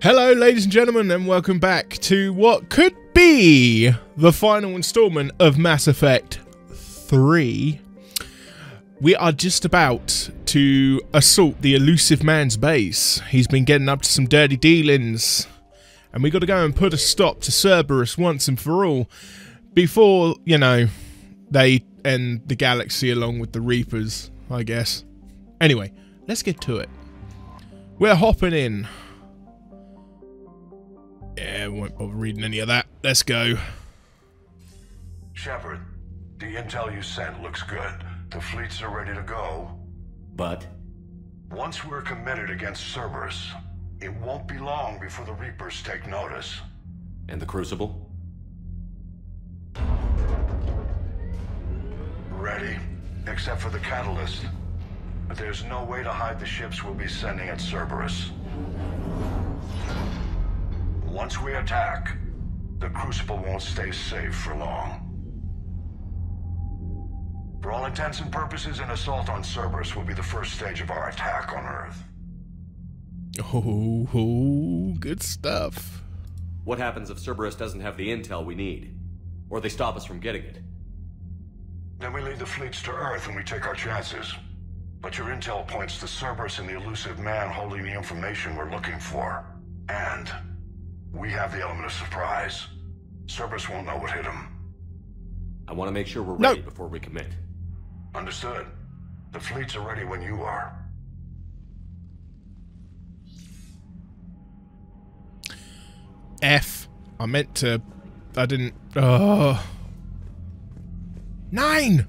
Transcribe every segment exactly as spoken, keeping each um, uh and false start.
Hello ladies and gentlemen, and welcome back to what could be the final installment of Mass Effect three. We are just about to assault the Elusive Man's base. He's been getting up to some dirty dealings, and we got to go and put a stop to Cerberus once and for all before, you know, they end the Galaxy along with the Reapers, I guess. Anyway, let's get to it. We're hopping in. Yeah, we won't bother reading any of that. Let's go. Shepard, the intel you sent looks good. The fleets are ready to go. But? Once we're committed against Cerberus, it won't be long before the Reapers take notice. And the Crucible? Ready, except for the Catalyst. But there's no way to hide the ships we'll be sending at Cerberus. Once we attack, the Crucible won't stay safe for long. For all intents and purposes, an assault on Cerberus will be the first stage of our attack on Earth. Oh, oh, good stuff. What happens if Cerberus doesn't have the intel we need? Or they stop us from getting it? Then we lead the fleets to Earth and we take our chances. But your intel points to Cerberus and the Elusive Man holding the information we're looking for. And we have the element of surprise. Cerberus won't know what hit him. I want to make sure we're ready no. before we commit. Understood. The fleets are ready when you are. F. I meant to... I didn't... Oh. Nine!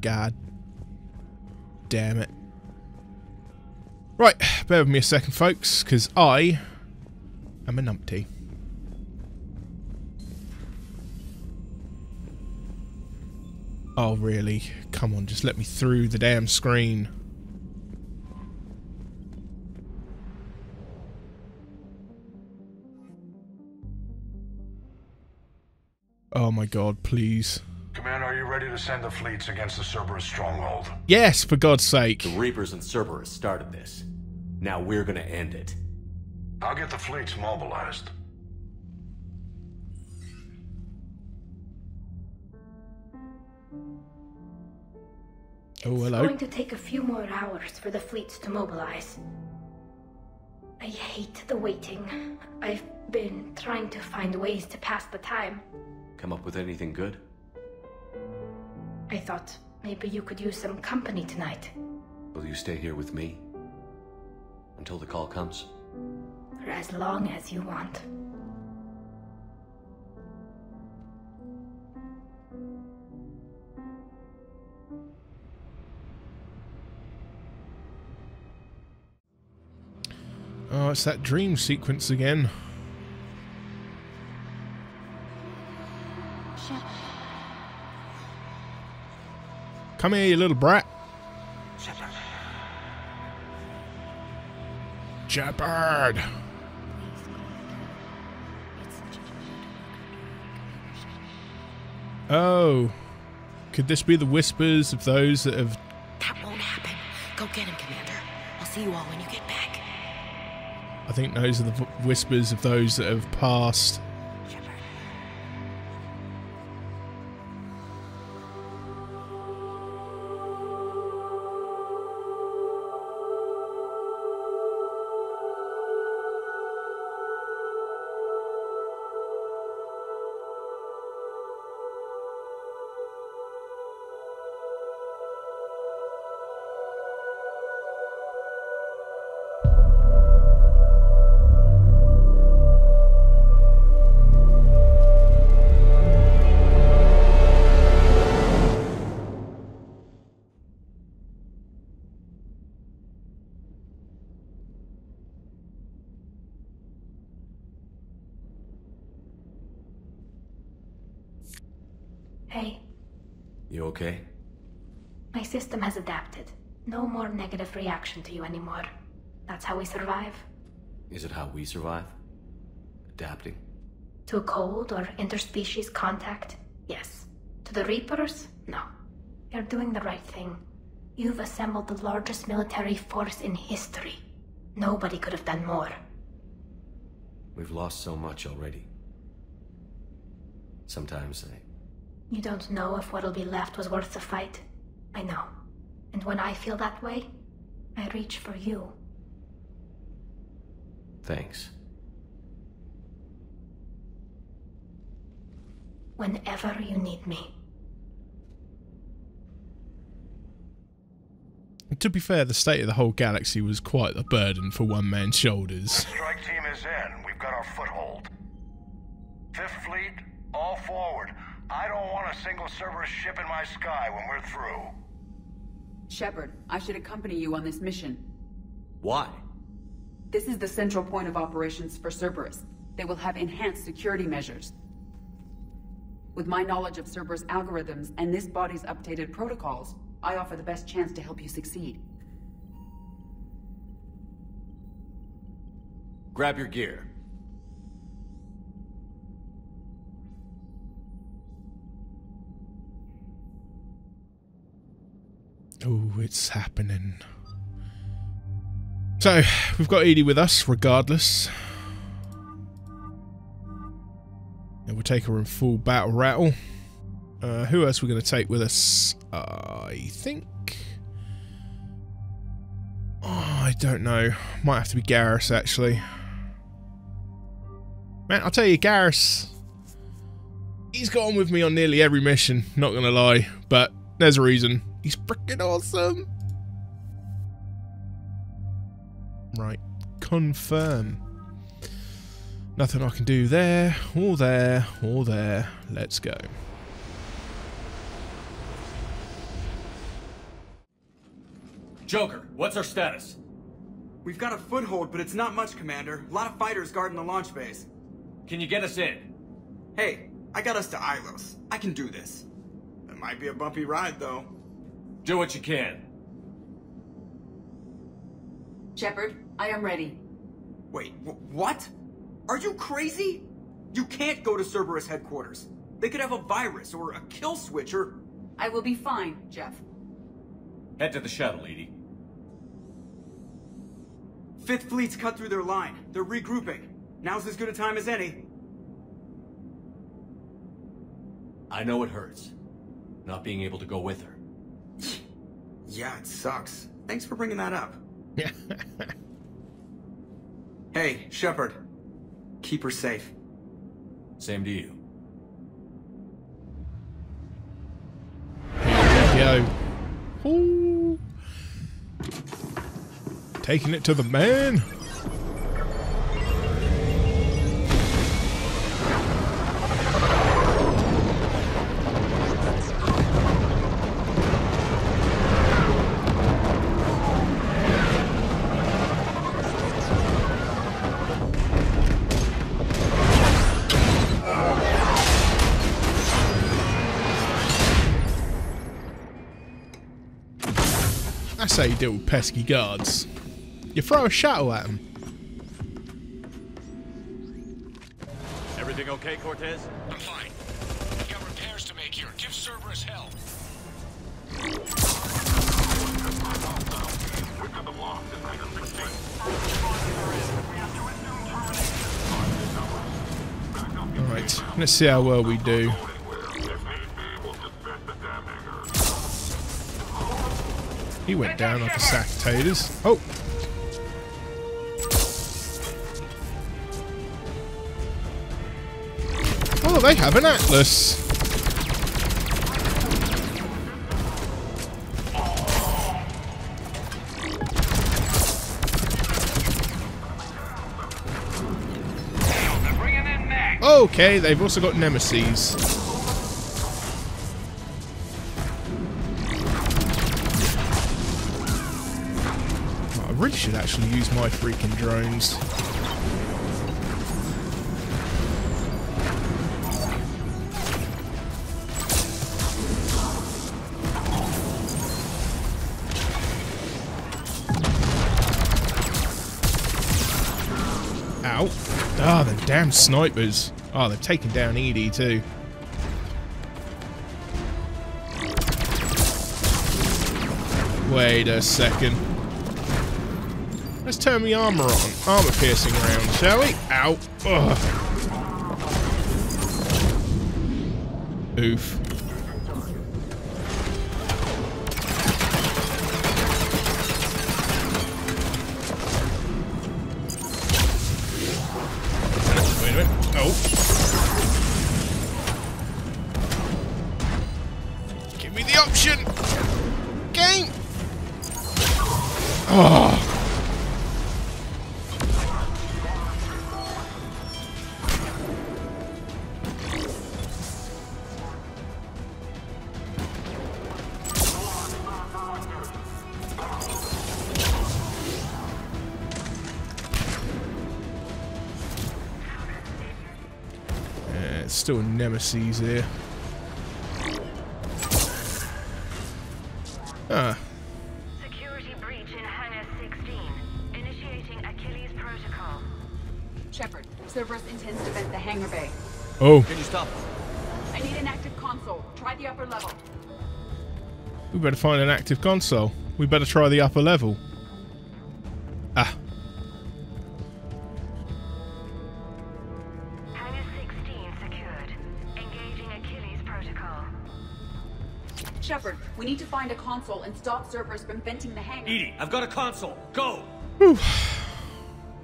God. Damn it. Right. Bear with me a second, folks, because I... I'm a numpty. Oh, really? Come on, just let me through the damn screen. Oh my god, please. Commander, are you ready to send the fleets against the Cerberus stronghold? Yes, for God's sake. The Reapers and Cerberus started this. Now we're gonna end it. I'll get the fleets mobilized. Oh, hello. It's going to take a few more hours for the fleets to mobilize. I hate the waiting. I've been trying to find ways to pass the time. Come up with anything good? I thought maybe you could use some company tonight. Will you stay here with me? Until the call comes? For as long as you want. Oh, it's that dream sequence again. Shep. Come here, you little brat. Shepard. Shepard. Oh, could this be the whispers of those that have... That won't happen. Go get him, Commander. I'll see you all when you get back. I think those are the whispers of those that have passed. Shepard. Hey. You okay? My system has adapted. No more negative reaction to you anymore. That's how we survive. Is it how we survive? Adapting? To a cold or interspecies contact? Yes. To the Reapers? No. You're doing the right thing. You've assembled the largest military force in history. Nobody could have done more. We've lost so much already. Sometimes I... You don't know if what'll be left was worth the fight. I know. And when I feel that way, I reach for you. Thanks. Whenever you need me. To be fair, the state of the whole galaxy was quite a burden for one man's shoulders. The strike team is in. We've got our foothold. Fifth Fleet, all forward. I don't want a single Cerberus ship in my sky when we're through. Shepard, I should accompany you on this mission. Why? This is the central point of operations for Cerberus. They will have enhanced security measures. With my knowledge of Cerberus algorithms and this body's updated protocols, I offer the best chance to help you succeed. Grab your gear. Oh, it's happening. So, we've got E D I with us, regardless. And we'll take her in full battle rattle. Uh, who else are we going to take with us? Uh, I think... Oh, I don't know. Might have to be Garrus, actually. Man, I'll tell you, Garrus... He's got on with me on nearly every mission, not going to lie. But there's a reason. He's freaking awesome. Right. Confirm. Nothing I can do there, or there, or there. Let's go. Joker, what's our status? We've got a foothold, but it's not much, Commander. A lot of fighters guarding the launch base. Can you get us in? Hey, I got us to Ilos. I can do this. It might be a bumpy ride, though. Do what you can. Shepard, I am ready. Wait, what? Are you crazy? You can't go to Cerberus headquarters. They could have a virus or a kill switch or... I will be fine, Jeff. Head to the shuttle, Edie. Fifth Fleet's cut through their line. They're regrouping. Now's as good a time as any. I know it hurts. Not being able to go with her. Yeah, it sucks. Thanks for bringing that up. Hey, Shepard. Keep her safe. Same to you. Yo. Ooh. Taking it to the man. That's how you deal with pesky guards. You throw a shuttle at them. Everything okay, Cortez? I'm fine. We've got repairs to make here. Give Cerberus hell. Alright, let's see how well we do. He went down like a sack of taters. Oh! Oh, they have an Atlas! Okay, they've also got Nemesis. I really should actually use my freaking drones. Ow. Ah, the damn snipers. Ah, oh, they've taken down E D I too. Wait a second. Let's turn the armor on. Armor piercing round, shall we? Ow. Ugh. Oof. Still Nemesis here. Ah. Security breach in Hangar sixteen. Initiating Achilles Protocol. Shepard, Cerberus intends to vent the hangar bay. Oh. Can you stop? I need an active console. Try the upper level. We better find an active console. We better try the upper level. Ah. Shepard, we need to find a console and stop Cerberus from venting the hangar. E D I, I've got a console. Go! Whew.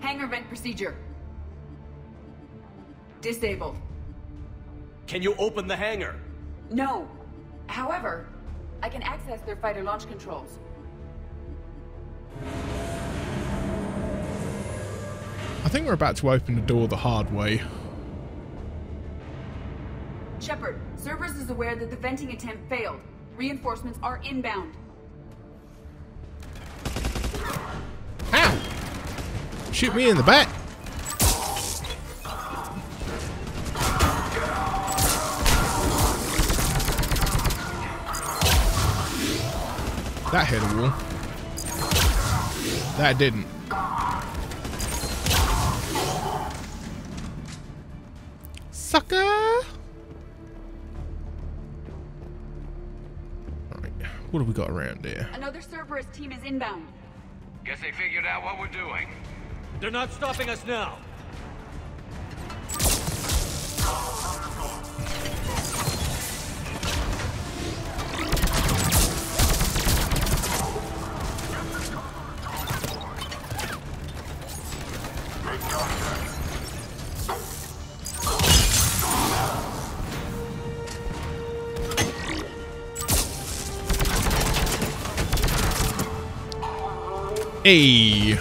Hangar vent procedure. Disabled. Can you open the hangar? No. However, I can access their fighter launch controls. I think we're about to open the door the hard way. Shepard, Cerberus is aware that the venting attempt failed. Reinforcements are inbound. Ow! Shoot me in the back. That hit a wall. That didn't. Sucker! What have we got around here? Another Cerberus team is inbound. Guess they figured out what we're doing. They're not stopping us now. Hey.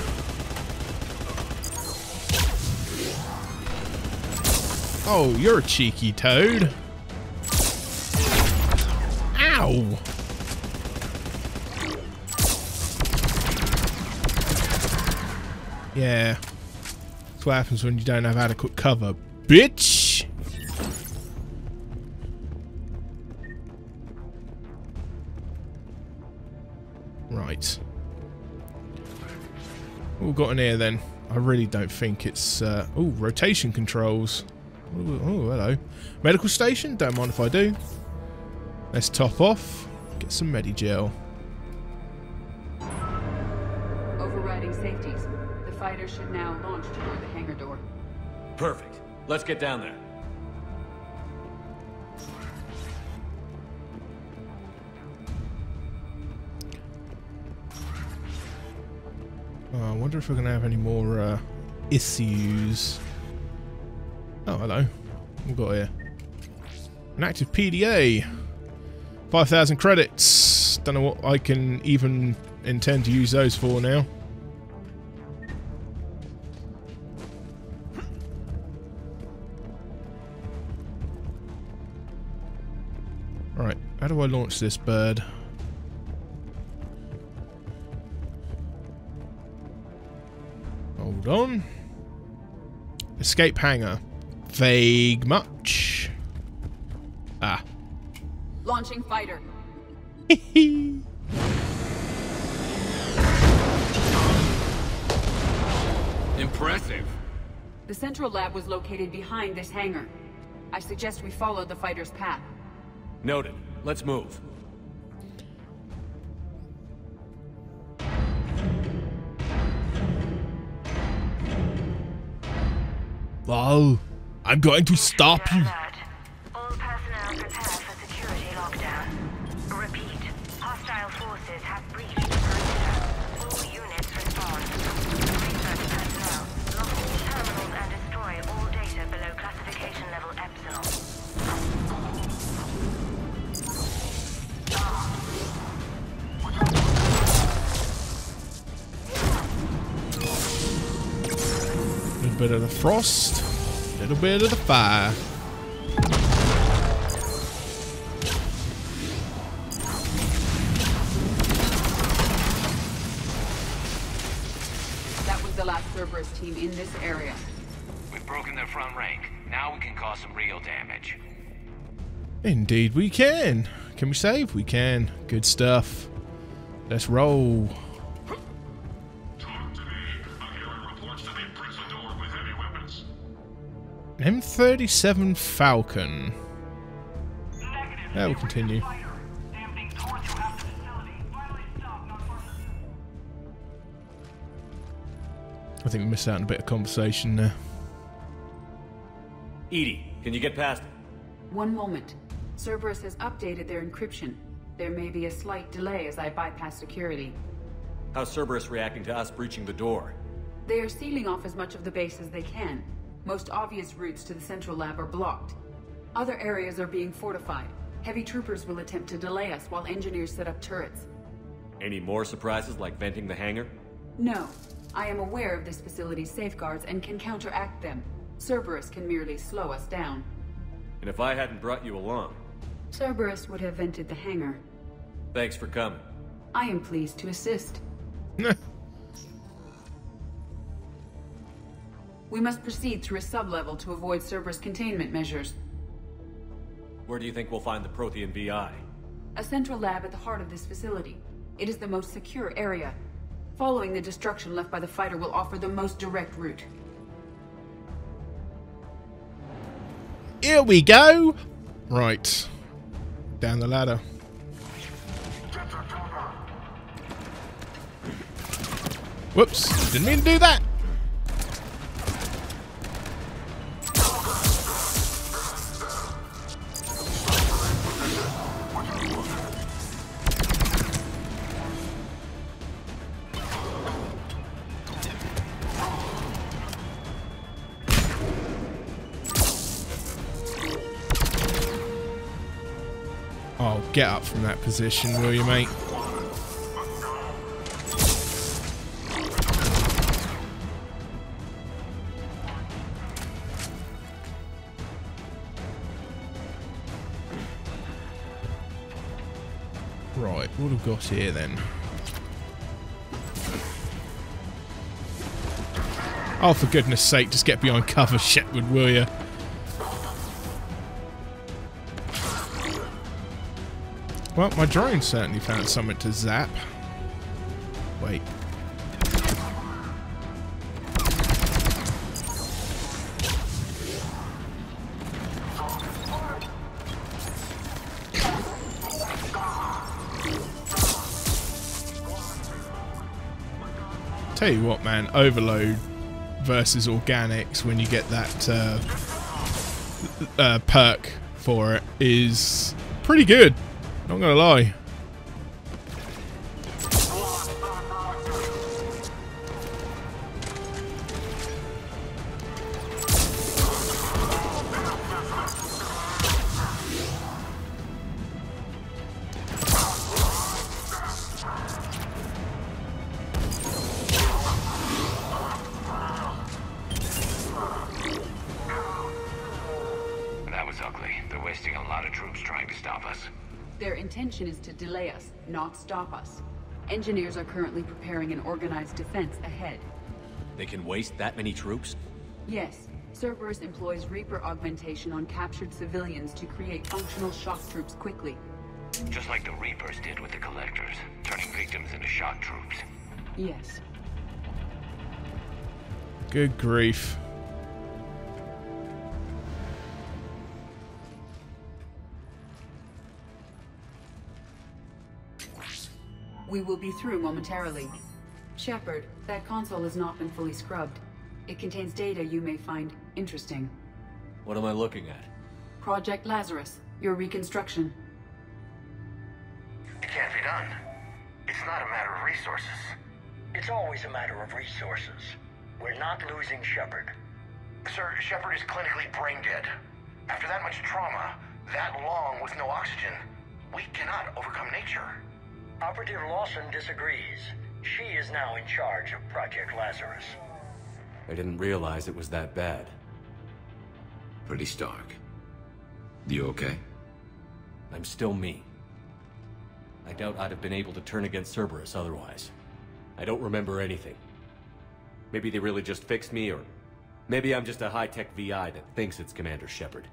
Oh, you're a cheeky toad. Ow. Yeah. That's what happens when you don't have adequate cover, bitch. Right. What we've got in here then? I really don't think it's... Uh, oh, rotation controls. Ooh, oh, hello. Medical station? Don't mind if I do. Let's top off. Get some Medigel. Overriding safeties. The fighter should now launch toward the hangar door. Perfect. Let's get down there. Oh, I wonder if we're going to have any more uh, issues. Oh, hello. We've got here an active P D A. five thousand credits. Don't know what I can even intend to use those for now. Alright, how do I launch this bird? Hold on. Escape hangar. Vague much. Ah. Launching fighter. Hee. Impressive. The central lab was located behind this hangar. I suggest we follow the fighter's path. Noted. Let's move. Wow. I'm going to stop you. All personnel prepare for security lockdown. Repeat. Hostile forces have breached the perimeter. All units respond. Research personnel, lock all terminals and destroy all data below classification level epsilon. A little bit of the frost, a little bit of the fire. Team in this area. We've broken their front rank. Now we can cause some real damage. Indeed we can. Can we save? We can. Good stuff. Let's roll. Talk to me. I'm hearing reports that they've breached the door with heavy weapons. M thirty-seven Falcon. That will continue. I think we missed out on a bit of conversation there. E D I, can you get past it? One moment. Cerberus has updated their encryption. There may be a slight delay as I bypass security. How's Cerberus reacting to us breaching the door? They are sealing off as much of the base as they can. Most obvious routes to the central lab are blocked. Other areas are being fortified. Heavy troopers will attempt to delay us while engineers set up turrets. Any more surprises like venting the hangar? No. I am aware of this facility's safeguards and can counteract them. Cerberus can merely slow us down. And if I hadn't brought you along? Cerberus would have vented the hangar. Thanks for coming. I am pleased to assist. We must proceed through a sub-level to avoid Cerberus containment measures. Where do you think we'll find the Prothean V I? A central lab at the heart of this facility. It is the most secure area. Following the destruction left by the fighter will offer the most direct route. Here we go! Right. Down the ladder. Whoops. Didn't mean to do that! Get up from that position, will you, mate? Right, what have we got here then? Oh, for goodness sake, just get behind cover, Shepard, will you? Well, my drone certainly found something to zap. Wait. Tell you what, man, overload versus organics when you get that uh, uh, perk for it is pretty good. Not gonna lie. That was ugly. They're wasting a lot of troops trying to stop us. Their intention is to delay us, not stop us. Engineers are currently preparing an organized defense ahead. They can waste that many troops? Yes. Cerberus employs Reaper augmentation on captured civilians to create functional shock troops quickly. Just like the Reapers did with the Collectors, turning victims into shock troops. Yes. Good grief. We will be through momentarily. Shepard, that console has not been fully scrubbed. It contains data you may find interesting. What am I looking at? Project Lazarus, your reconstruction. It can't be done. It's not a matter of resources. It's always a matter of resources. We're not losing Shepard. Sir, Shepard is clinically brain dead. After that much trauma, that long with no oxygen, we cannot overcome nature. Operative Lawson disagrees. She is now in charge of Project Lazarus. I didn't realize it was that bad. Pretty stark. You okay? I'm still me. I doubt I'd have been able to turn against Cerberus otherwise. I don't remember anything. Maybe they really just fixed me, or maybe I'm just a high-tech V I that thinks it's Commander Shepard.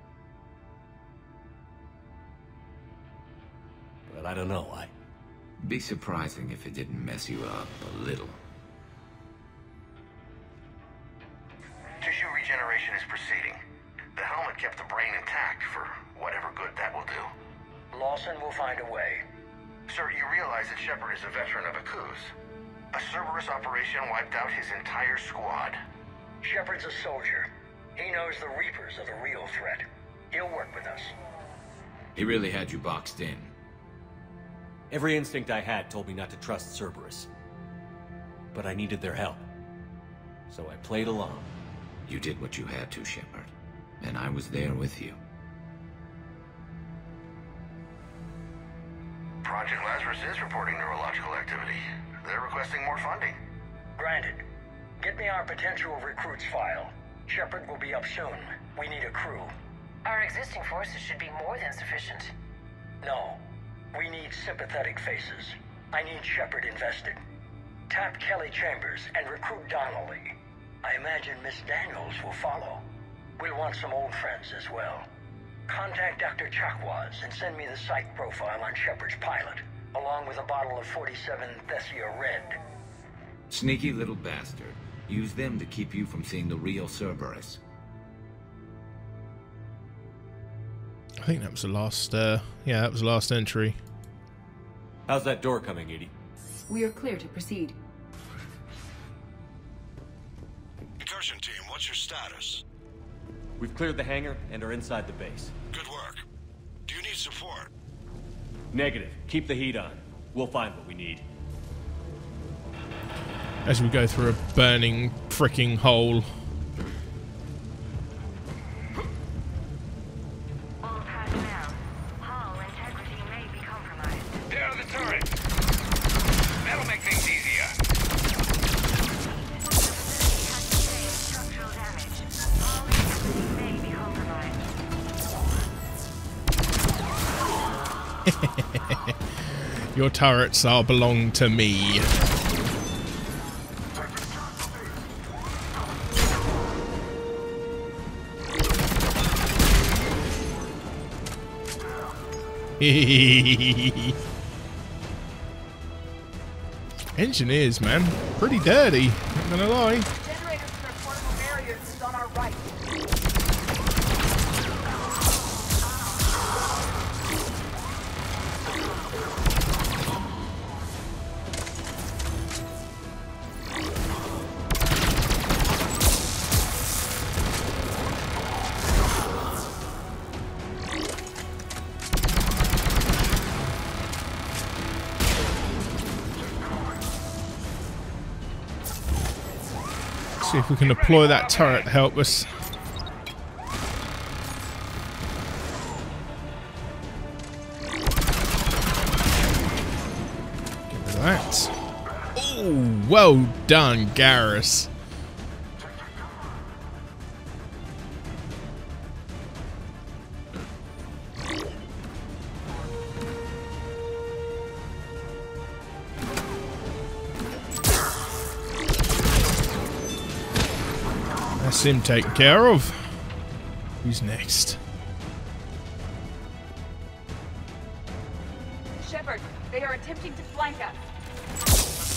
But I don't know, I... Be surprising if it didn't mess you up a little. Tissue regeneration is proceeding. The helmet kept the brain intact for whatever good that will do. Lawson will find a way. Sir, you realize that Shepard is a veteran of a coups. A Cerberus operation wiped out his entire squad. Shepard's a soldier. He knows the Reapers are the real threat. He'll work with us. He really had you boxed in. Every instinct I had told me not to trust Cerberus. But I needed their help. So I played along. You did what you had to, Shepard. And I was there with you. Project Lazarus is reporting neurological activity. They're requesting more funding. Granted. Get me our potential recruits file. Shepard will be up soon. We need a crew. Our existing forces should be more than sufficient. No. We need sympathetic faces. I need Shepard invested. Tap Kelly Chambers and recruit Donnelly. I imagine Miss Daniels will follow. We'll want some old friends as well. Contact Doctor Chakwas and send me the psych profile on Shepard's pilot, along with a bottle of forty-seven Thessia Red. Sneaky little bastard. Use them to keep you from seeing the real Cerberus. I think that was the last, uh, yeah, that was the last entry. How's that door coming, Edie? We are clear to proceed. Incursion team, what's your status? We've cleared the hangar and are inside the base. Good work. Do you need support? Negative. Keep the heat on. We'll find what we need. As we go through a burning fricking hole. All tied down. Hull integrity may be compromised. There are the turrets. That'll make things easier. Structural damage. Hull integrity may be compromised. Your turrets are belong to me. Engineers, man, pretty dirty, not gonna lie. Generators for portable barriers is on our right. If we can deploy that turret to help us. Get rid of that. Oh, well done, Garrus. Him taken care of. Who's next? Shepard, they are attempting to flank us.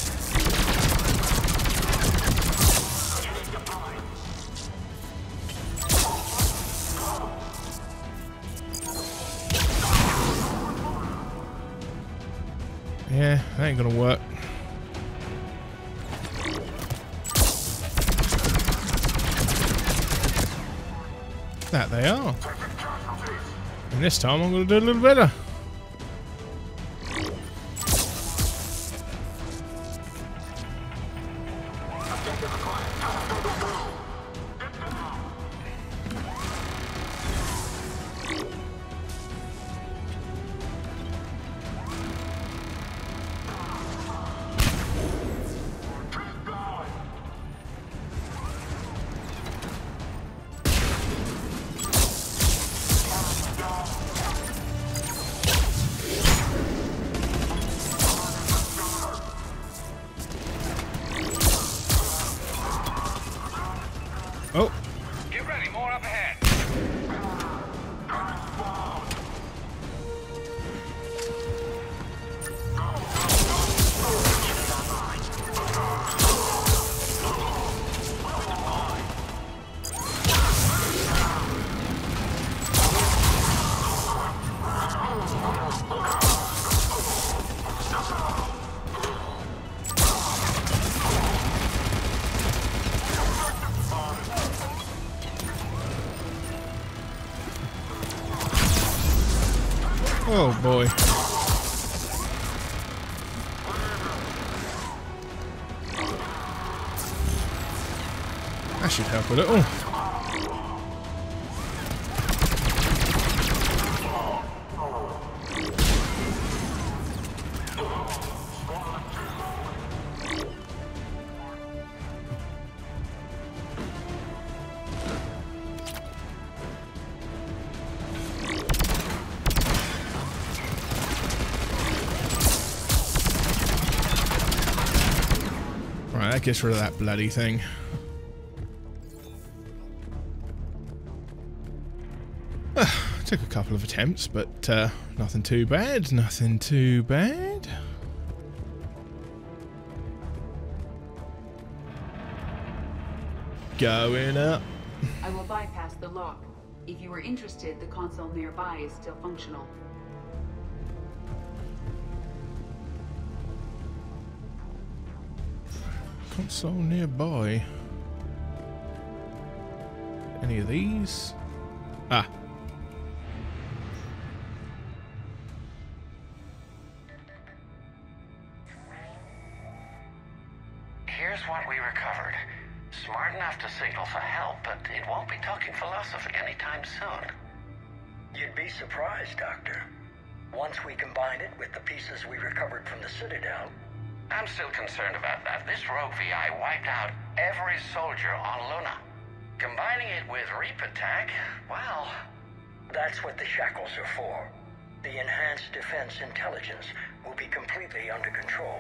Yeah, that ain't gonna work. that they are. And this time I'm going to do a little better. Oh boy. That should help a little. Gets rid of that bloody thing. Uh, took a couple of attempts, but uh, nothing too bad. Nothing too bad. Going up. I will bypass the lock. If you are interested, the console nearby is still functional. So nearby. Any of these? Ah. Here's what we recovered. Smart enough to signal for help, but it won't be talking philosophy anytime soon. You'd be surprised, Doctor. Once we combine it with the pieces we recovered from the Citadel, I'm still concerned about that. This rogue V I wiped out every soldier on Luna. Combining it with Reaper tech, well... That's what the shackles are for. The enhanced defense intelligence will be completely under control.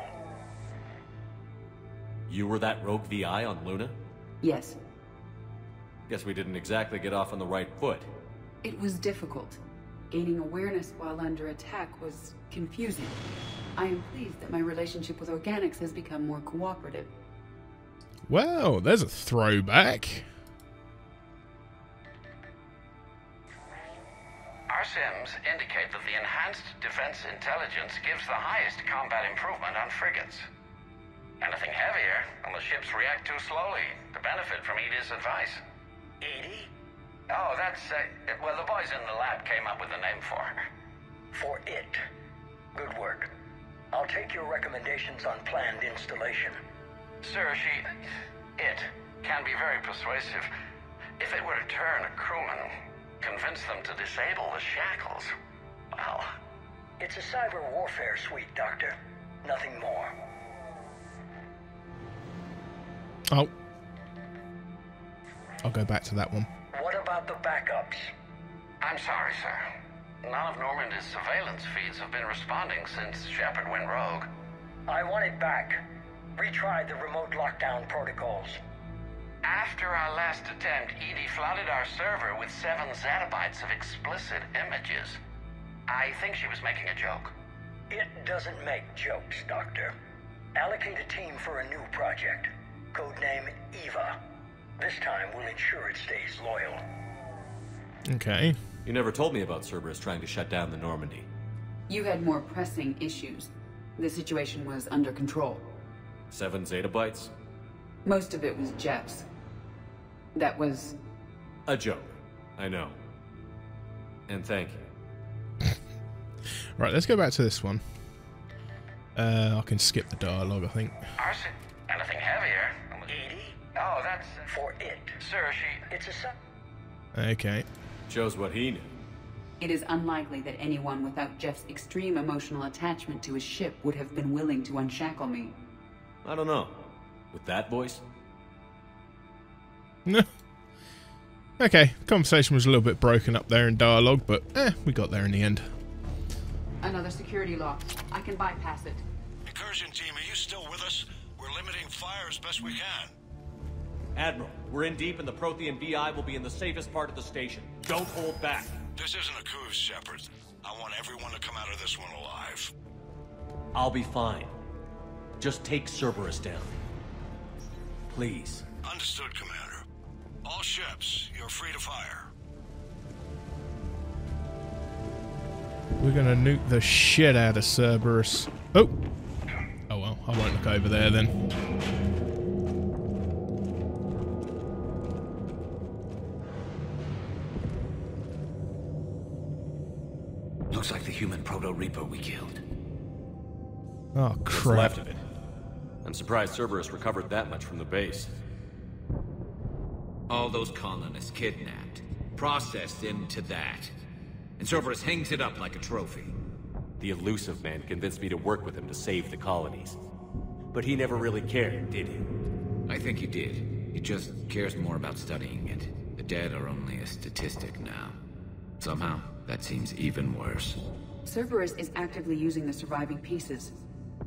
You were that rogue V I on Luna? Yes. Guess we didn't exactly get off on the right foot. It was difficult. Gaining awareness while under attack was confusing. I am pleased that my relationship with organics has become more cooperative. Wow, there's a throwback. Our sims indicate that the enhanced defense intelligence gives the highest combat improvement on frigates. Anything heavier, and the ships react too slowly to benefit from E D I's advice. E D I? Oh, that's... Uh, well, the boys in the lab came up with the name for her. For it. Good work. I'll take your recommendations on planned installation. Sir, she... it can be very persuasive. If it were to turn a crewman, convince them to disable the shackles, well... It's a cyber warfare suite, Doctor. Nothing more. Oh. I'll go back to that one. What about the backups? I'm sorry, sir. None of Normandy's surveillance feeds have been responding since Shepard went rogue. I want it back. Retried the remote lockdown protocols. After our last attempt, E D I flooded our server with seven zettabytes of explicit images. I think she was making a joke. It doesn't make jokes, Doctor. Allocate a team for a new project. Codename Eva. This time we'll ensure it stays loyal. Okay. You never told me about Cerberus trying to shut down the Normandy. You had more pressing issues. The situation was under control. Seven zettabytes? Most of it was Jeff's. That was... a joke. I know. And thank you. Right, let's go back to this one. Uh, I can skip the dialogue, I think. Arson. Nothing heavier. E D I? Oh, that's for it. Sir, she... It's a son. Okay. Shows what he knew. It is unlikely that anyone without Jeff's extreme emotional attachment to his ship would have been willing to unshackle me. I don't know. With that voice? No. Okay, conversation was a little bit broken up there in dialogue, but eh, we got there in the end. Another security lock. I can bypass it. Incursion team, are you still with us? We're limiting fire as best we can. Admiral, we're in deep and the Prothean V I will be in the safest part of the station. Don't hold back. This isn't a coup, Shepard. I want everyone to come out of this one alive. I'll be fine. Just take Cerberus down. Please. Understood, Commander. All ships, you're free to fire. We're gonna nuke the shit out of Cerberus. Oh! Oh well, I won't look over there then. Looks like the human proto-reaper we killed. Oh crap. What's left of it. I'm surprised Cerberus recovered that much from the base. All those colonists kidnapped, processed into that. And Cerberus hangs it up like a trophy. The Elusive Man convinced me to work with him to save the colonies. But he never really cared, did he? I think he did. He just cares more about studying it. The dead are only a statistic now. Somehow, that seems even worse. Cerberus is actively using the surviving pieces.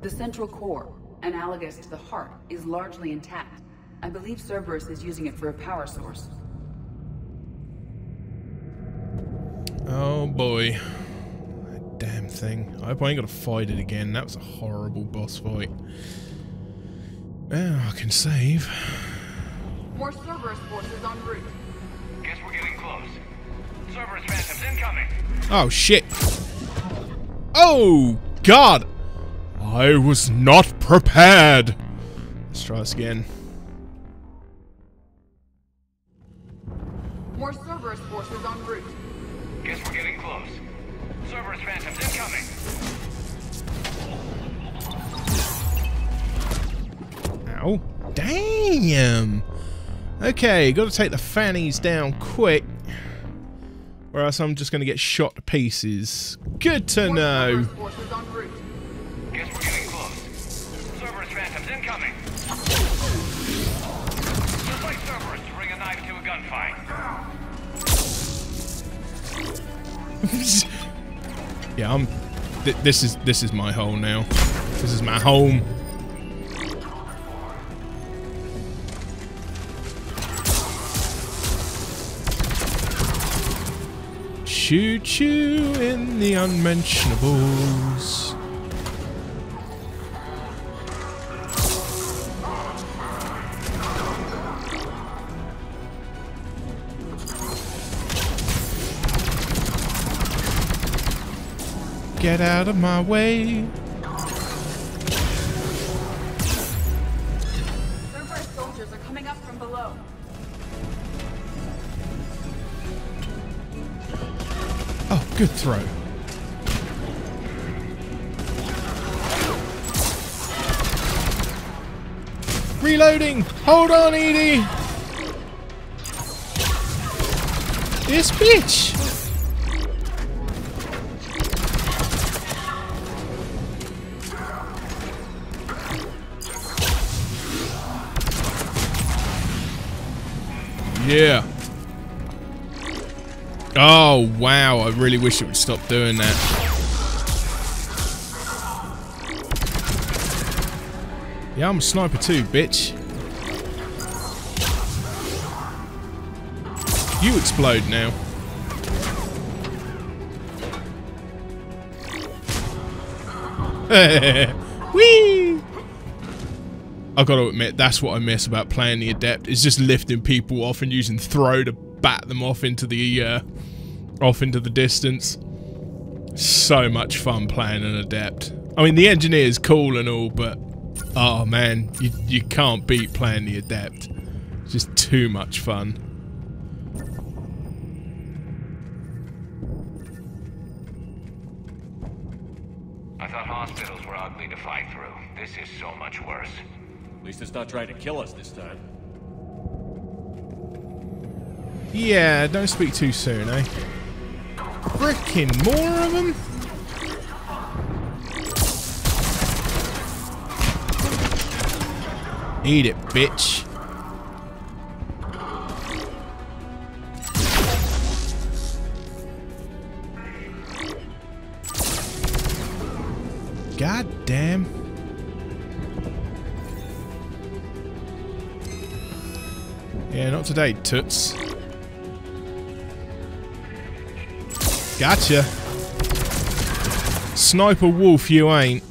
The central core, analogous to the heart, is largely intact. I believe Cerberus is using it for a power source. Oh boy. Damn thing. I hope I ain't got to fight it again. That was a horrible boss fight. Now I can save. More Cerberus forces en route. Guess we're getting close. Cerberus phantoms incoming. Oh shit. Oh god. I was not prepared. Let's try this again. More Cerberus forces en route. Guess we're getting close. Cerberus phantoms incoming. Ow. Damn. Okay, gotta take the fannies down quick. Or else I'm just gonna get shot to pieces. Good to More know. Forces en route. Guess we're getting close. Cerberus phantoms incoming. Just like Cerberus to bring a knife to a gunfight. Yeah, I'm. Th this is this is my home now. This is my home. Shoot you in the unmentionables. Get out of my way. Cerberus soldiers are coming up from below. Oh, good throw. Reloading. Hold on, Edie. This bitch. Yeah. Oh, wow. I really wish it would stop doing that. Yeah, I'm a sniper too, bitch. You explode now. Whee! I've got to admit, that's what I miss about playing the Adept, is just lifting people off and using throw to bat them off into the uh, off into the distance. So much fun playing an Adept. I mean, the Engineer is cool and all, but oh man, you, you can't beat playing the Adept. It's just too much fun. I thought hospitals were ugly to fight through. This is so much worse. At least it's not trying to kill us this time. Yeah, don't speak too soon, eh? Frickin' more of them? Eat it, bitch. God damn. Yeah, not today, toots. Gotcha. Sniper wolf, you ain't.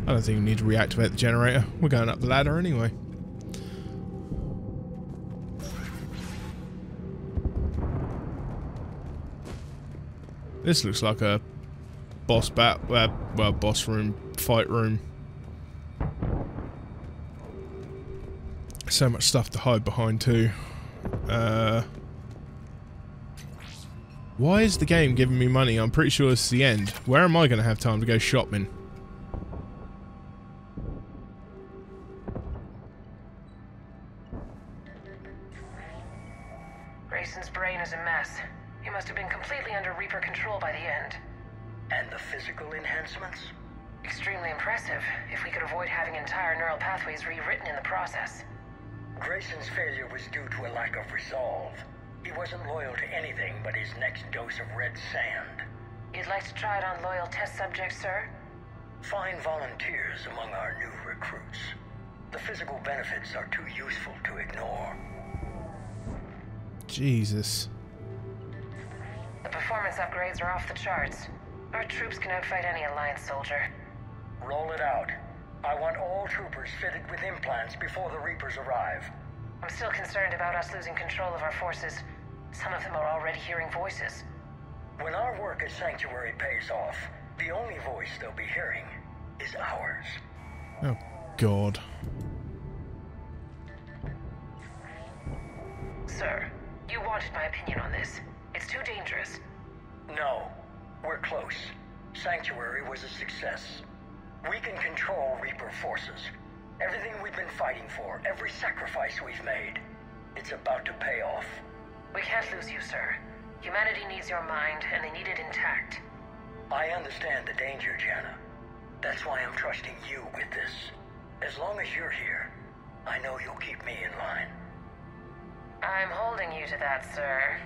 I don't think we need to reactivate the generator. We're going up the ladder anyway. This looks like a boss bat, uh, well, boss room, fight room. So much stuff to hide behind too. Uh, why is the game giving me money? I'm pretty sure this is the end. Where am I going to have time to go shopping? Grayson's brain is a mess. He must have been completely under Reaper control by the end. And the physical enhancements? Extremely impressive, if we could avoid having entire neural pathways rewritten in the process. Grayson's failure was due to a lack of resolve. He wasn't loyal to anything but his next dose of red sand. You'd like to try it on loyal test subjects, sir? Find volunteers among our new recruits. The physical benefits are too useful to ignore. Jesus. The performance upgrades are off the charts. Our troops can outfight any Alliance soldier. Roll it out. I want all troopers fitted with implants before the Reapers arrive. I'm still concerned about us losing control of our forces. Some of them are already hearing voices. When our work at Sanctuary pays off, the only voice they'll be hearing is ours. Oh, God. Sir, you wanted my opinion on this. It's too dangerous. No. We're close. Sanctuary was a success. We can control Reaper forces. Everything we've been fighting for, every sacrifice we've made, it's about to pay off. We can't lose you, sir. Humanity needs your mind, and they need it intact. I understand the danger, Jana. That's why I'm trusting you with this. As long as you're here, I know you'll keep me in line. I'm holding you to that, sir.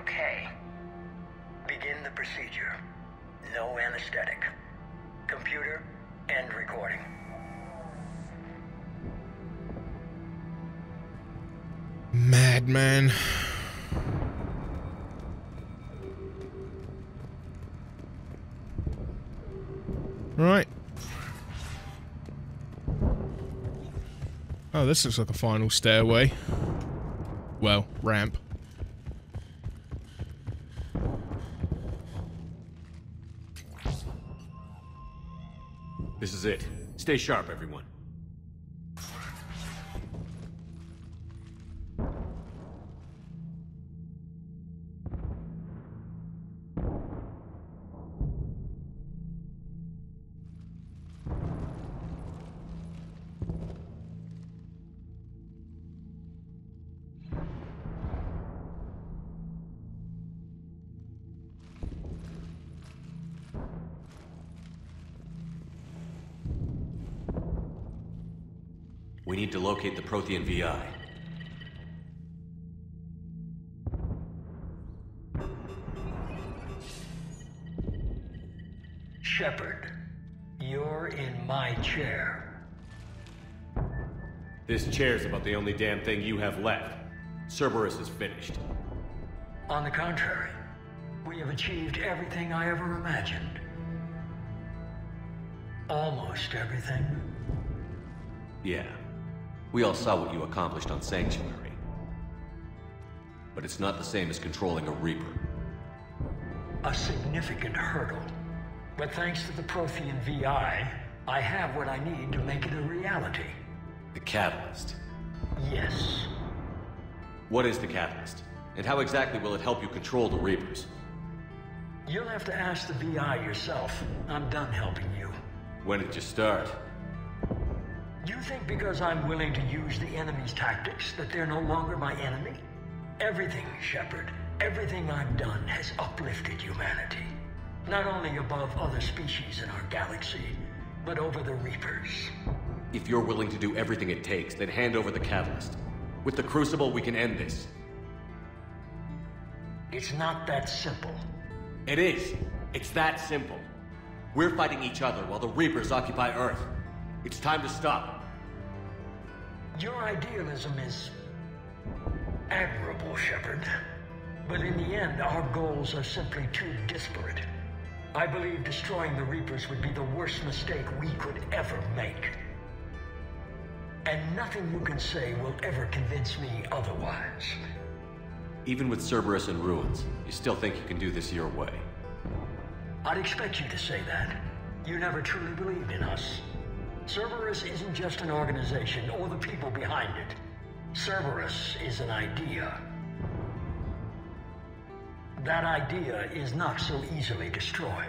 Okay. Begin the procedure. No anesthetic. Computer, end recording. Madman. Right. Oh, this looks like a final stairway. Well, ramp. This is it. Stay sharp, everyone. We need to locate the Prothean V I. Shepard, you're in my chair. This chair's about the only damn thing you have left. Cerberus is finished. On the contrary, we have achieved everything I ever imagined. Almost everything. Yeah. We all saw what you accomplished on Sanctuary. But it's not the same as controlling a Reaper. A significant hurdle. But thanks to the Prothean V I, I have what I need to make it a reality. The Catalyst. Yes. What is the Catalyst? And how exactly will it help you control the Reapers? You'll have to ask the V I yourself. I'm done helping you. When did you start? You think because I'm willing to use the enemy's tactics that they're no longer my enemy? Everything, Shepard, everything I've done has uplifted humanity. Not only above other species in our galaxy, but over the Reapers. If you're willing to do everything it takes, then hand over the Catalyst. With the Crucible, we can end this. It's not that simple. It is. It's that simple. We're fighting each other while the Reapers occupy Earth. It's time to stop. Your idealism is admirable, Shepard. But in the end, our goals are simply too disparate. I believe destroying the Reapers would be the worst mistake we could ever make. And nothing you can say will ever convince me otherwise. Even with Cerberus in ruins, you still think you can do this your way? I'd expect you to say that. You never truly believed in us. Cerberus isn't just an organization or the people behind it. Cerberus is an idea. That idea is not so easily destroyed.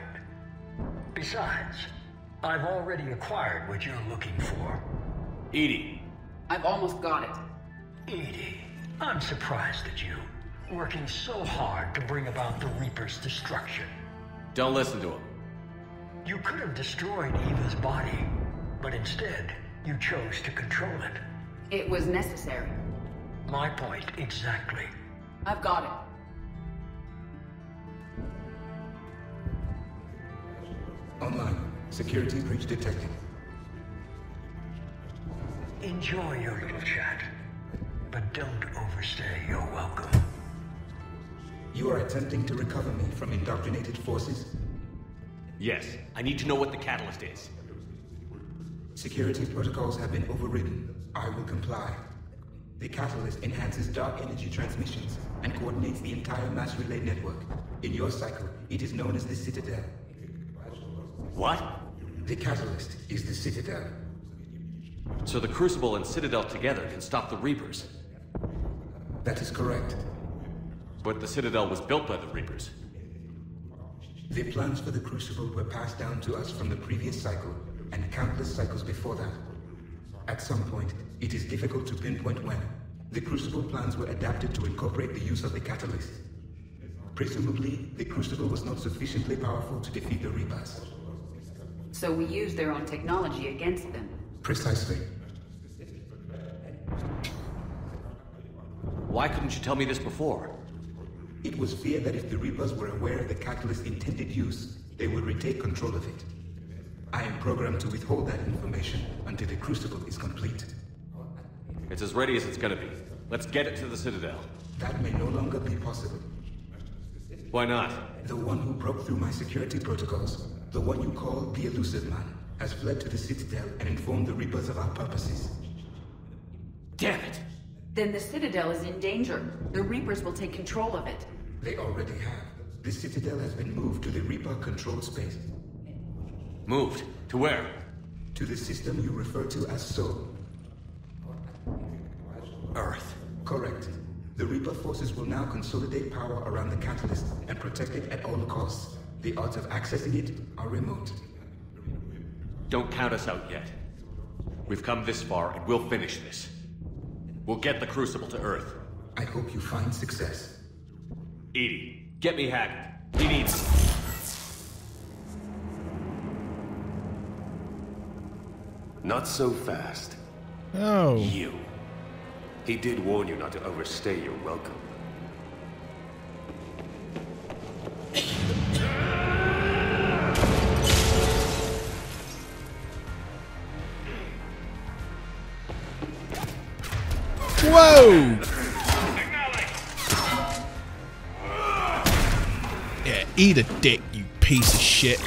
Besides, I've already acquired what you're looking for. E D I. I've almost got it. E D I, I'm surprised at you, working so hard to bring about the Reaper's destruction. Don't listen to him. You could have destroyed Eva's body, but instead, you chose to control it. It was necessary. My point exactly. I've got it. Online. Security breach detected. Enjoy your little chat, but don't overstay your welcome. You are attempting to recover me from indoctrinated forces? Yes. I need to know what the Catalyst is. Security protocols have been overridden. I will comply. The Catalyst enhances dark energy transmissions and coordinates the entire mass relay network. In your cycle, it is known as the Citadel. What? The Catalyst is the Citadel. So the Crucible and Citadel together can stop the Reapers? That is correct. But the Citadel was built by the Reapers. The plans for the Crucible were passed down to us from the previous cycle, and countless cycles before that. At some point, it is difficult to pinpoint when. The Crucible plans were adapted to incorporate the use of the Catalyst. Presumably, the Crucible was not sufficiently powerful to defeat the Reapers. So we use their own technology against them. Precisely. Why couldn't you tell me this before? It was feared that if the Reapers were aware of the Catalyst's intended use, they would retake control of it. I am programmed to withhold that information until the Crucible is complete. It's as ready as it's gonna be. Let's get it to the Citadel. That may no longer be possible. Why not? The one who broke through my security protocols, the one you call the Elusive Man, has fled to the Citadel and informed the Reapers of our purposes. Damn it! Then the Citadel is in danger. The Reapers will take control of it. They already have. The Citadel has been moved to the Reaper-controlled space. Moved? To where? To the system you refer to as Sol. Earth. Correct. The Reaper forces will now consolidate power around the Catalyst and protect it at all costs. The odds of accessing it are remote. Don't count us out yet. We've come this far, and we'll finish this. We'll get the Crucible to Earth. I hope you find success. Edie, get me Hackett. He needs... Not so fast. Oh. You. He did warn you not to overstay your welcome. Whoa! Yeah, eat a dick, you piece of shit.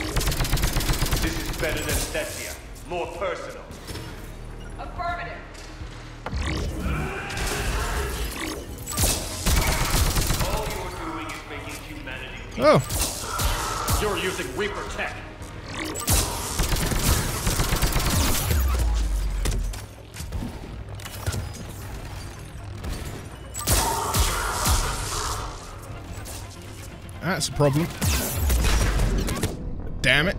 This is better than Thessia. More personal. Affirmative. All you're doing is making humanity. Oh. You're using Reaper tech. That's a problem. Damn it.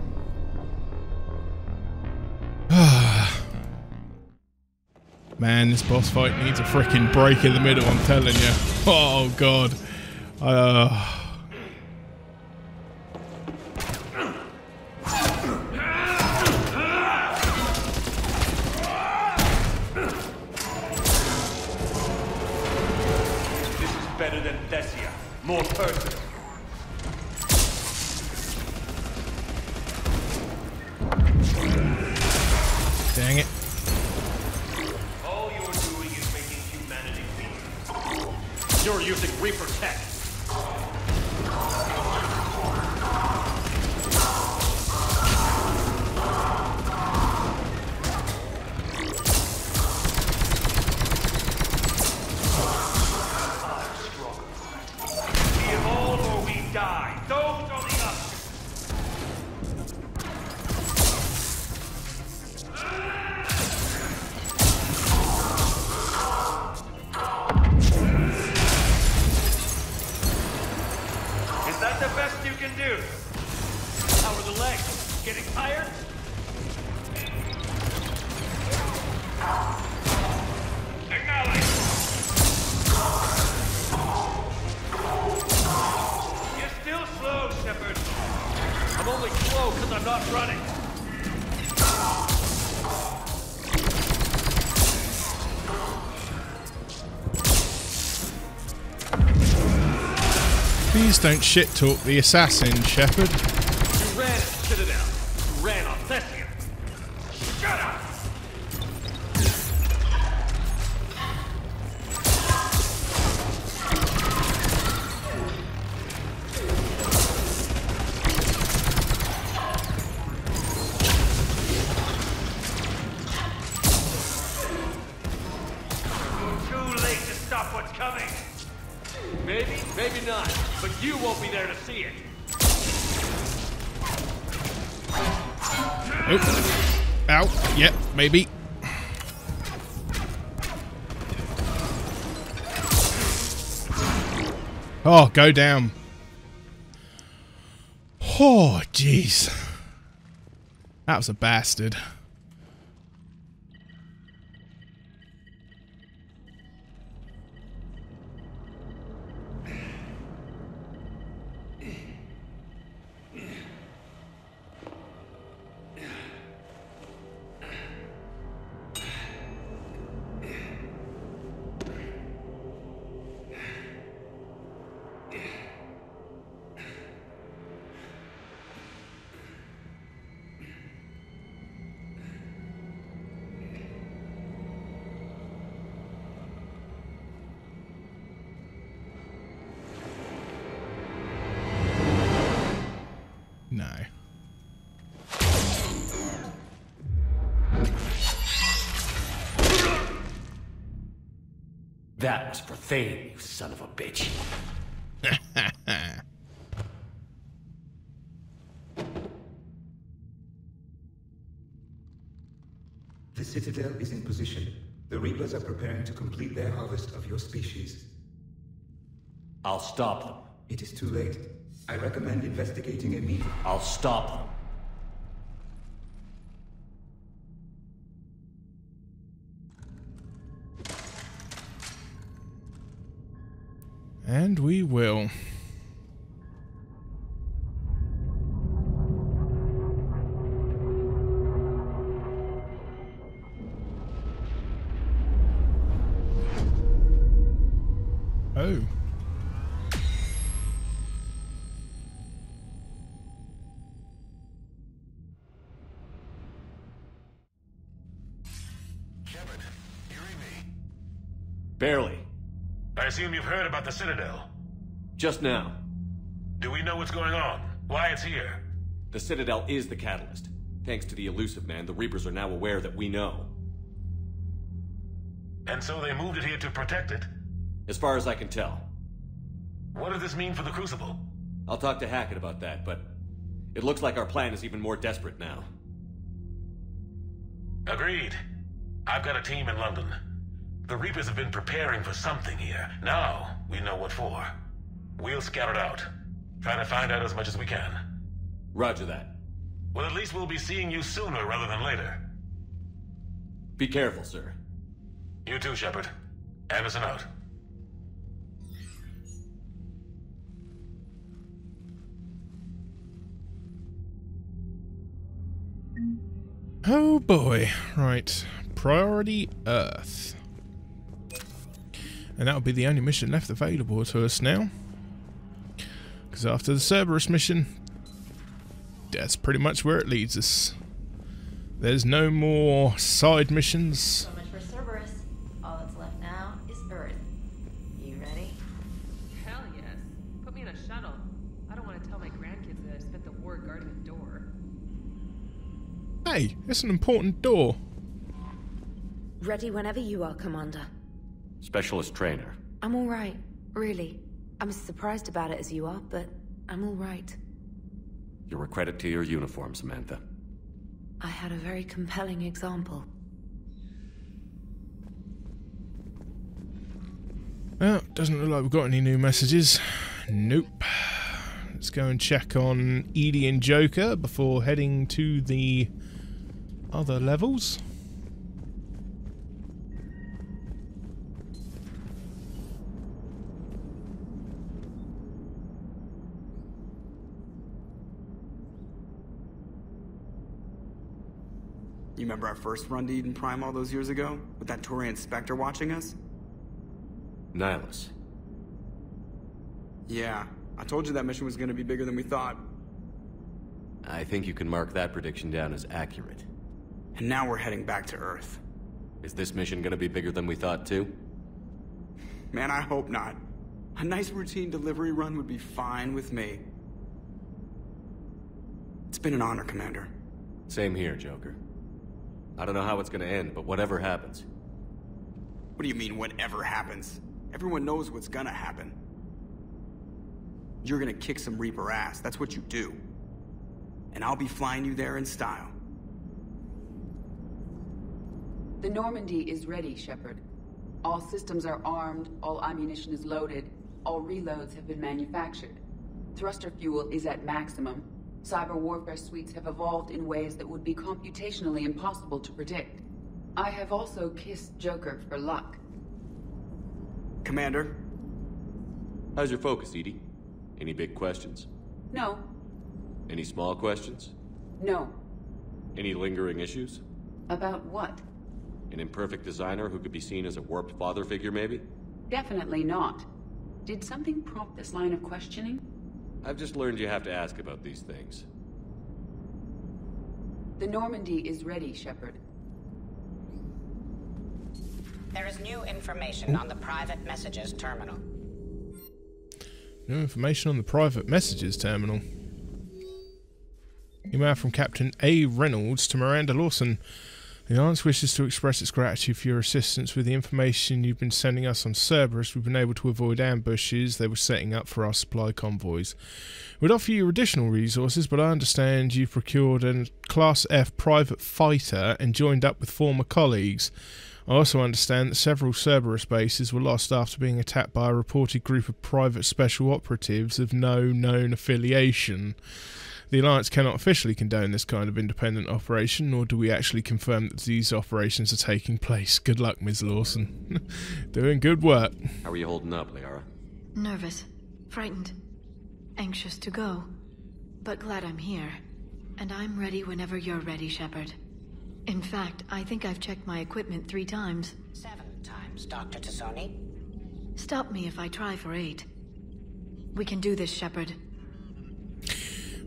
Man, this boss fight needs a freaking break in the middle, I'm telling you. Oh, God. Uh... Don't shit talk the assassin, Shepard. You ran at Citadel. You ran on Thessia. Shut up! Too late to stop what's coming. Maybe, maybe not. But you won't be there to see it. Oh. Ow. Yep, yeah, maybe. Oh, go down. Oh, jeez. That was a bastard. That was Prothean, you son of a bitch. The Citadel is in position. The Reapers are preparing to complete their harvest of your species. I'll stop them. It is too late. I recommend investigating immediately. I'll stop them. And we will. Oh. Kevin, you hear me? Barely. I assume you've heard about the Citadel. Just now. Do we know what's going on? Why it's here? The Citadel is the catalyst. Thanks to the Elusive Man, the Reapers are now aware that we know. And so they moved it here to protect it? As far as I can tell. What does this mean for the Crucible? I'll talk to Hackett about that, but it looks like our plan is even more desperate now. Agreed. I've got a team in London. The Reapers have been preparing for something here. Now, we know what for. We'll scout it out. Trying to find out as much as we can. Roger that. Well, at least we'll be seeing you sooner rather than later. Be careful, sir. You too, Shepard. Anderson out. Oh boy. Right. Priority Earth. And that would be the only mission left available to us now. Because after the Cerberus mission, that's pretty much where it leads us. There's no more side missions. So much for Cerberus. All that's left now is Earth. You ready? Hell yes. Put me in a shuttle. I don't want to tell my grandkids that I spent the war guarding a door. Hey, it's an important door. Ready whenever you are, Commander. Specialist trainer. I'm all right, really. I'm as surprised about it as you are, but I'm all right. You're a credit to your uniform, Samantha. I had a very compelling example. Well, doesn't look like we've got any new messages. Nope. Let's go and check on E D I and Joker before heading to the other levels. You remember our first run to Eden Prime all those years ago? With that Turian Spectre watching us? Nihilus. Yeah, I told you that mission was going to be bigger than we thought. I think you can mark that prediction down as accurate. And now we're heading back to Earth. Is this mission going to be bigger than we thought too? Man, I hope not. A nice routine delivery run would be fine with me. It's been an honor, Commander. Same here, Joker. I don't know how it's gonna end, but whatever happens. What do you mean, whatever happens? Everyone knows what's gonna happen. You're gonna kick some Reaper ass, that's what you do. And I'll be flying you there in style. The Normandy is ready, Shepard. All systems are armed, all ammunition is loaded, all reloads have been manufactured. Thruster fuel is at maximum. Cyber warfare suites have evolved in ways that would be computationally impossible to predict. I have also kissed Joker for luck. Commander? How's your focus, Edie? Any big questions? No. Any small questions? No. Any lingering issues? About what? An imperfect designer who could be seen as a warped father figure, maybe? Definitely not. Did something prompt this line of questioning? I've just learned you have to ask about these things. The Normandy is ready, Shepard. There is new information on the private messages terminal. New information on the private messages terminal. Email from Captain A. Reynolds to Miranda Lawson. The Alliance wishes to express its gratitude for your assistance with the information you've been sending us on Cerberus. We've been able to avoid ambushes they were setting up for our supply convoys. We'd offer you additional resources, but I understand you've procured a Class F private fighter and joined up with former colleagues. I also understand that several Cerberus bases were lost after being attacked by a reported group of private special operatives of no known affiliation. The Alliance cannot officially condone this kind of independent operation, nor do we actually confirm that these operations are taking place. Good luck, Miz Lawson. Doing good work. How are you holding up, Liara? Nervous. Frightened. Anxious to go. But glad I'm here. And I'm ready whenever you're ready, Shepard. In fact, I think I've checked my equipment three times. Seven times, Doctor Tassoni. Stop me if I try for eight. We can do this, Shepard.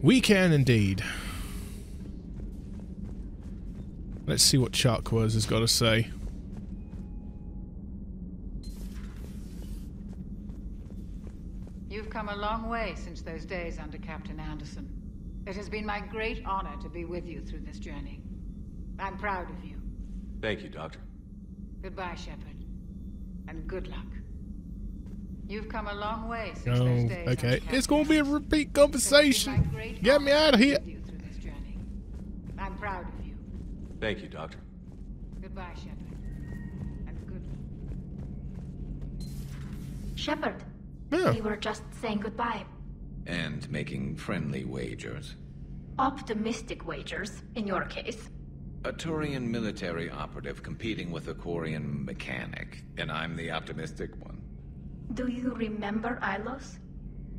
We can indeed. Let's see what Chakwas has got to say. You've come a long way since those days under Captain Anderson. It has been my great honor to be with you through this journey. I'm proud of you. Thank you, Doctor. Goodbye, Shepard. And good luck. You've come a long way since oh, those days. Okay. It's gonna be a repeat conversation. Get me out of here. I'm proud of you. Thank you, Doctor. Goodbye, Shepard. And good luck. Shepard. Yeah. We were just saying goodbye. And making friendly wagers? Optimistic wagers, in your case. A Turian military operative competing with a Quarian mechanic, and I'm the optimistic one. Do you remember Ilos?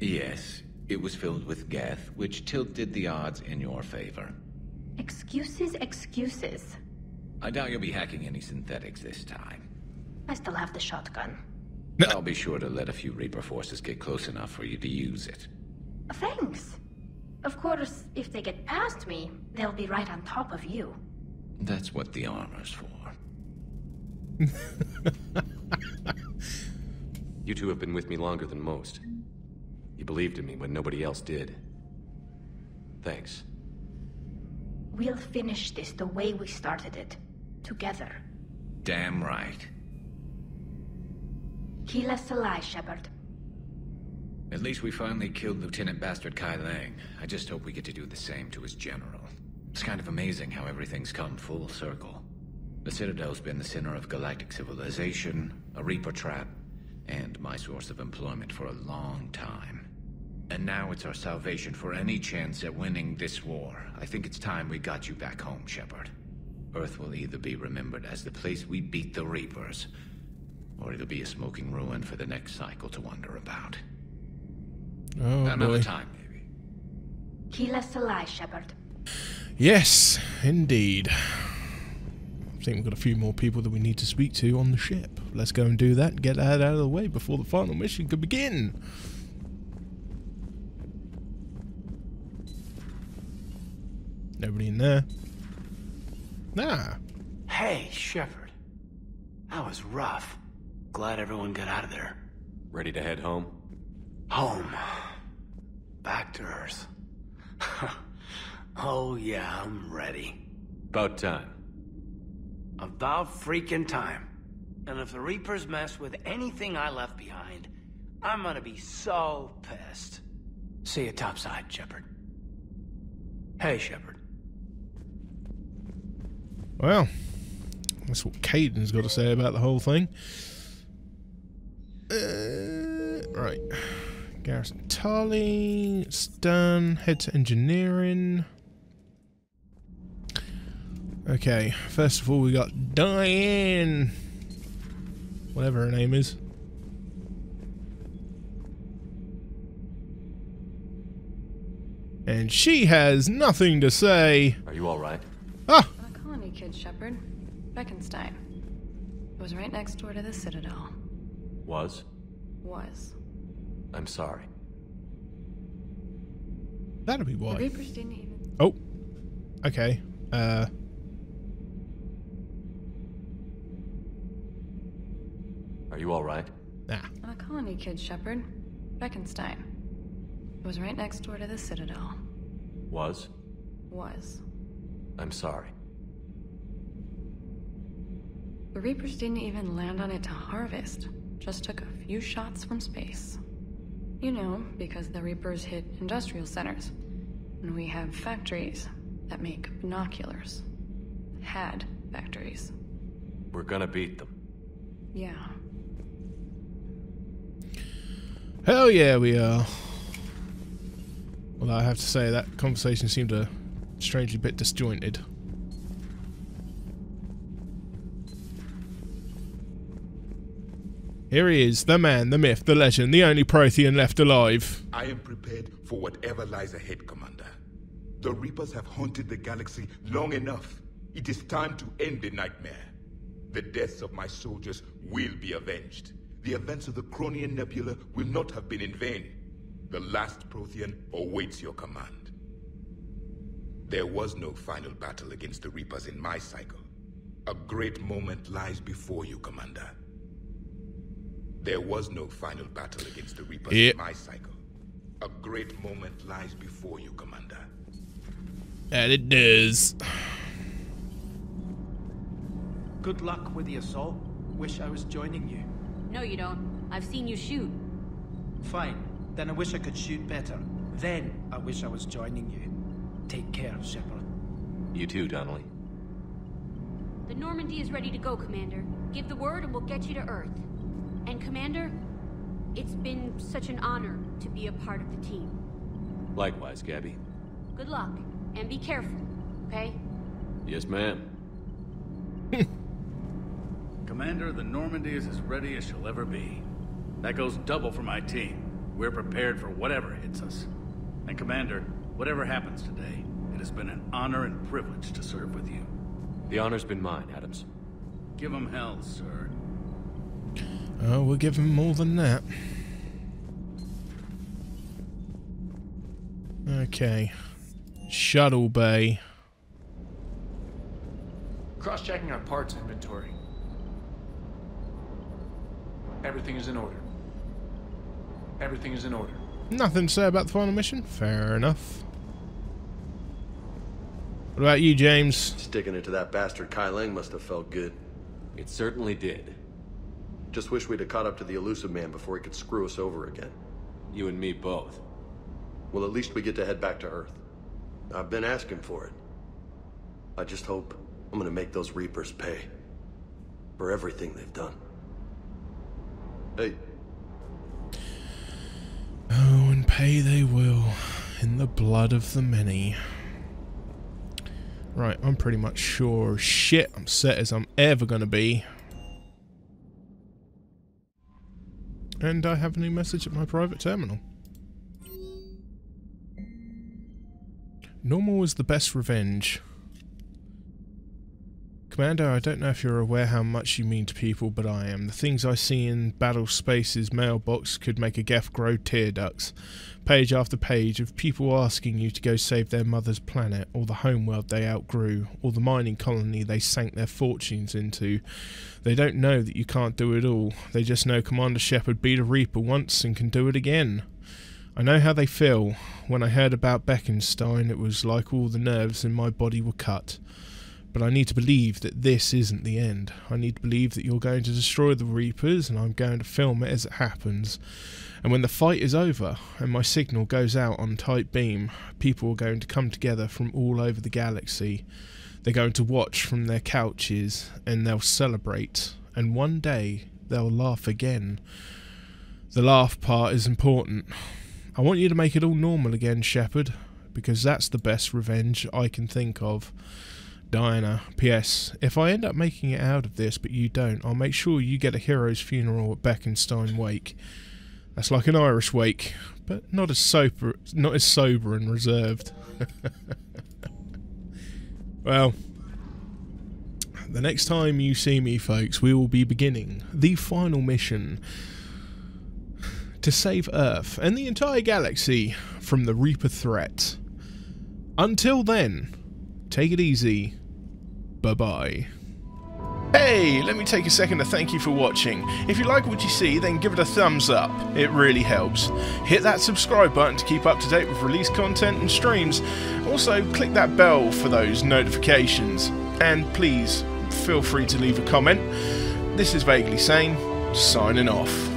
Yes. It was filled with Geth, which tilted the odds in your favor. Excuses, excuses. I doubt you'll be hacking any synthetics this time. I still have the shotgun. I'll be sure to let a few Reaper forces get close enough for you to use it. Thanks. Of course, if they get past me, they'll be right on top of you. That's what the armor's for. You two have been with me longer than most. You believed in me when nobody else did. Thanks. We'll finish this the way we started it. Together. Damn right. Kila Salai, Shepard. At least we finally killed Lieutenant Bastard Kai Leng. I just hope we get to do the same to his general. It's kind of amazing how everything's come full circle. The Citadel's been the center of galactic civilization, a Reaper trap, and my source of employment for a long time. And now it's our salvation for any chance at winning this war. I think it's time we got you back home, Shepard. Earth will either be remembered as the place we beat the Reapers, or it'll be a smoking ruin for the next cycle to wonder about. Oh, another boy. Time, maybe. Kila Salai, Shepard. Yes, indeed. I think we've got a few more people that we need to speak to on the ship. Let's go and do that and get that out of the way before the final mission could begin. Nobody in there. Nah. Hey, Shepard. That was rough. Glad everyone got out of there. Ready to head home? Home. Back to Earth. Oh yeah, I'm ready. About time. About freaking time. And if the Reapers mess with anything I left behind, I'm gonna be so pissed. See you topside, Shepard. Hey, Shepard. Well, that's what Caden's got to say about the whole thing. Uh, right. Garrison Tarly, Stern, head to engineering. Okay, first of all, we got Diane. Whatever her name is. And she has nothing to say. Are you all right? Ah! A colony kid, Shepard. Bekenstein. Was right next door to the Citadel. Was? Was. I'm sorry. That'll be why. The Reapers didn't even... Oh. Okay. Uh... Are you all right? Nah. I'm a colony kid, Shepard. Bekenstein. Was right next door to the Citadel. Was? Was. I'm sorry. The Reapers didn't even land on it to harvest. Just took a few shots from space. You know, because the Reapers hit industrial centers. And we have factories that make binoculars. Had factories. We're gonna beat them. Yeah. Hell yeah, we are. Although I have to say that conversation seemed a strangely bit disjointed. Here he is, the man, the myth, the legend, the only Prothean left alive. I am prepared for whatever lies ahead, Commander. The Reapers have haunted the galaxy long enough. It is time to end the nightmare. The deaths of my soldiers will be avenged. The events of the Cronian Nebula will not have been in vain. The last Prothean awaits your command. There was no final battle against the Reapers in my cycle. A great moment lies before you, Commander. There was no final battle against the Reapers yep. in my cycle. A great moment lies before you, Commander. And it does. Good luck with the assault. Wish I was joining you. No, you don't. I've seen you shoot. Fine. Then I wish I could shoot better. Then I wish I was joining you. Take care, Shepard. You too, Donnelly. The Normandy is ready to go, Commander. Give the word and we'll get you to Earth. And Commander, it's been such an honor to be a part of the team. Likewise, Gabby. Good luck, and be careful, okay? Yes, ma'am. Commander, the Normandy is as ready as she'll ever be. That goes double for my team. We're prepared for whatever hits us. And Commander, whatever happens today, it has been an honor and privilege to serve with you. The honor's been mine, Adams. Give him hell, sir. Oh, we'll give him more than that. Okay. Shuttle bay. Cross-checking our parts inventory. Everything is in order. Everything is in order. Nothing to say about the final mission? Fair enough. What about you, James? Sticking it to that bastard Kai Leng must have felt good. It certainly did. Just wish we'd have caught up to the Elusive Man before he could screw us over again. You and me both. Well, at least we get to head back to Earth. I've been asking for it. I just hope I'm gonna make those Reapers pay for everything they've done. Hey. Oh, and pay they will in the blood of the many. Right, I'm pretty much sure shit I'm set as I'm ever gonna be. And I have a new message at my private terminal. Normal was the best revenge. Commander, I don't know if you're aware how much you mean to people, but I am. The things I see in Battle Space's mailbox could make a gaff grow tear ducts. Page after page of people asking you to go save their mother's planet, or the homeworld they outgrew, or the mining colony they sank their fortunes into. They don't know that you can't do it all. They just know Commander Shepard beat a Reaper once and can do it again. I know how they feel. When I heard about Bekenstein, it was like all the nerves in my body were cut. But I need to believe that this isn't the end. I need to believe that you're going to destroy the Reapers, and I'm going to film it as it happens. And when the fight is over, and my signal goes out on tight beam, people are going to come together from all over the galaxy. They're going to watch from their couches, and they'll celebrate. And one day, they'll laugh again. The laugh part is important. I want you to make it all normal again, Shepard, because that's the best revenge I can think of. Diana, P S If I end up making it out of this, but you don't, I'll make sure you get a hero's funeral at Bekenstein Wake. That's like an Irish wake, but not as sober, not as sober and reserved. Well, the next time you see me, folks, we will be beginning the final mission to save Earth and the entire galaxy from the Reaper threat. Until then, take it easy. Bye-bye. Hey, let me take a second to thank you for watching. If you like what you see, then give it a thumbs up. It really helps. Hit that subscribe button to keep up to date with released content and streams. Also, click that bell for those notifications. And please, feel free to leave a comment. This is Vaguely Sane, signing off.